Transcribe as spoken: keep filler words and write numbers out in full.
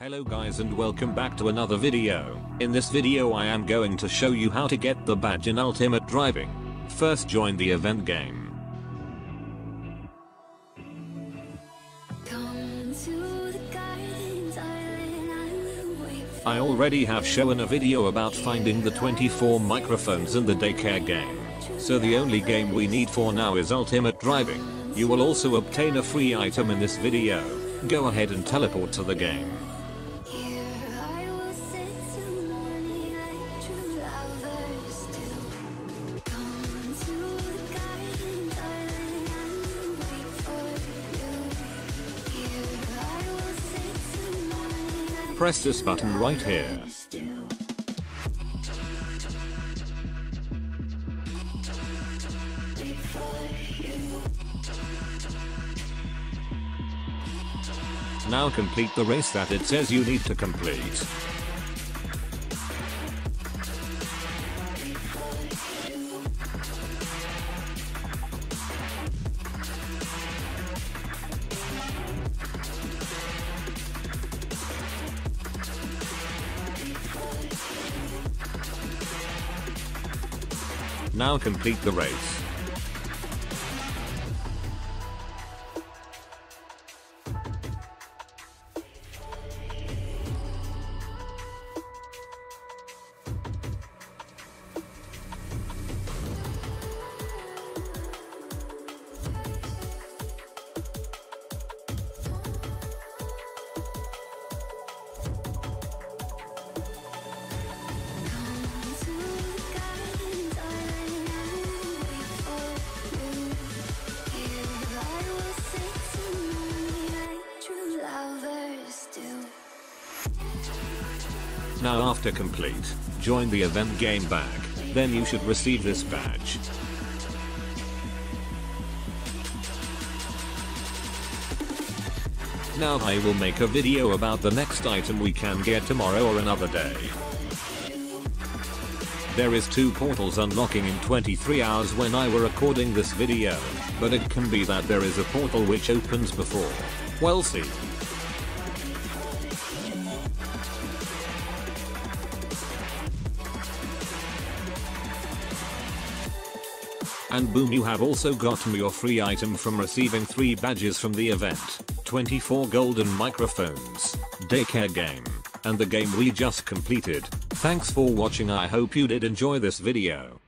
Hello guys and welcome back to another video. In this video I am going to show you how to get the badge in Ultimate Driving. First, join the event game. I already have shown a video about finding the twenty-four microphones in the daycare game, so the only game we need for now is Ultimate Driving. You will also obtain a free item in this video. Go ahead and teleport to the game. Press this button right here. Now complete the race that it says you need to complete. Now complete the race. Now after complete, join the event game back, then you should receive this badge. Now I will make a video about the next item we can get tomorrow or another day. There is two portals unlocking in twenty-three hours when I were recording this video, but it can be that there is a portal which opens before. We'll see. And boom, you have also gotten your free item from receiving three badges from the event, twenty-four golden microphones, daycare game, and the game we just completed. Thanks for watching. I hope you did enjoy this video.